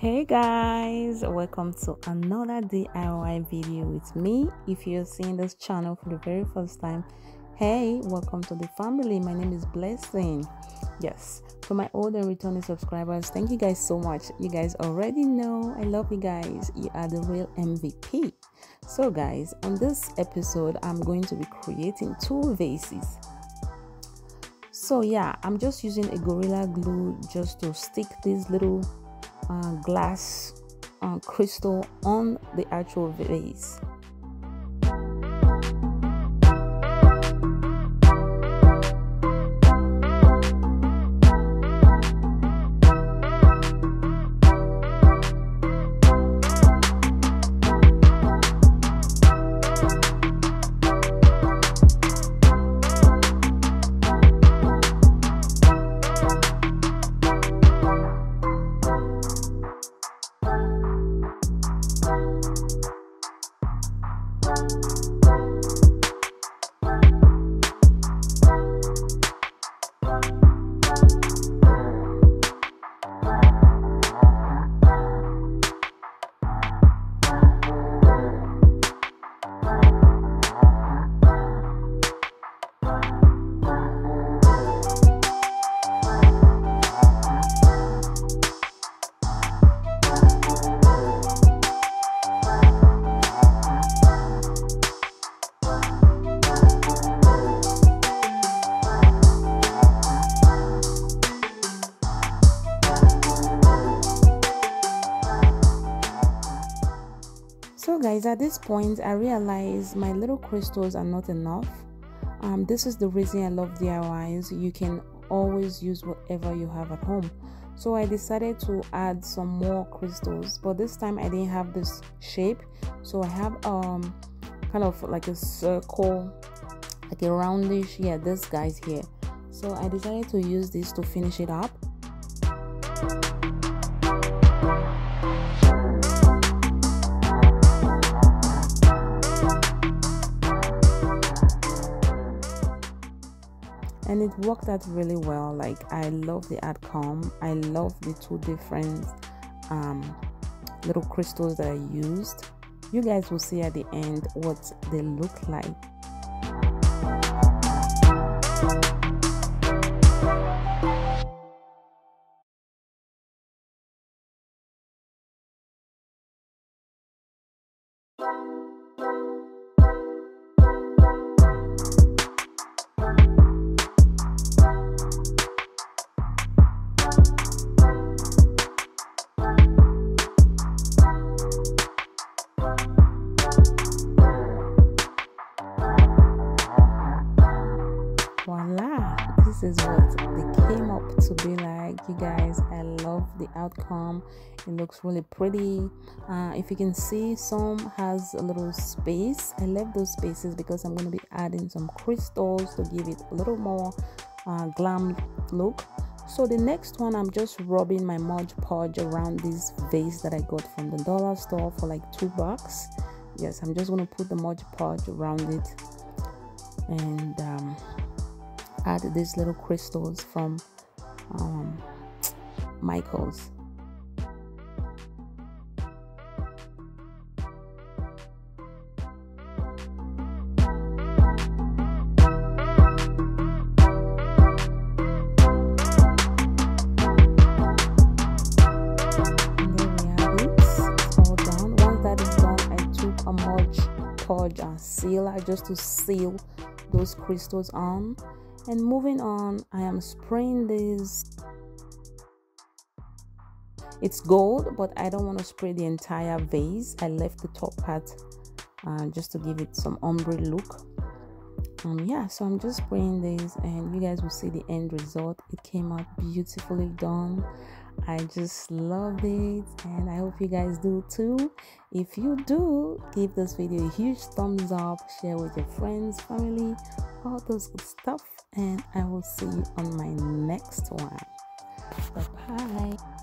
Hey guys, welcome to another DIY video with me. If you're seeing this channel for the very first time, hey, welcome to the family. My name is Blessing. Yes, for my old and returning subscribers, thank you guys so much. You guys already know I love you guys. You are the real MVP. So guys, on this episode I'm going to be creating two vases. So yeah, I'm just using a Gorilla Glue just to stick these little glass crystal on the actual vase. Guys, at this point I realized my little crystals are not enough. This is the reason I love DIYs. You can always use whatever you have at home, so I decided to add some more crystals, but this time I didn't have this shape, so I have kind of like a circle, like a roundish, yeah, this guy's here, so I decided to use this to finish it up. And it worked out really well. Like, I love the outcome. I love the two different little crystals that I used. You guys will see at the end what they look like. Is what they came up to be like. You guys, I love the outcome. It looks really pretty. If you can see, some has a little space. I left those spaces because I'm going to be adding some crystals to give it a little more glam look. So the next one, I'm just rubbing my Mod Podge around this vase that I got from the dollar store for like $2. Yes, I'm just going to put the Mod Podge around it and add these little crystals from Michael's. And there we have it. It's all done. Once that is done, I took a Mod Podge and sealer just to seal those crystals on. And moving on, I am spraying this. It's gold, but I don't want to spray the entire vase. I left the top part just to give it some ombre look. Yeah, so I'm just spraying this and you guys will see the end result. It came out beautifully done. I just loved it and I hope you guys do too. If you do, give this video a huge thumbs up, share with your friends, family, all those good stuff, and I will see you on my next one. Bye bye.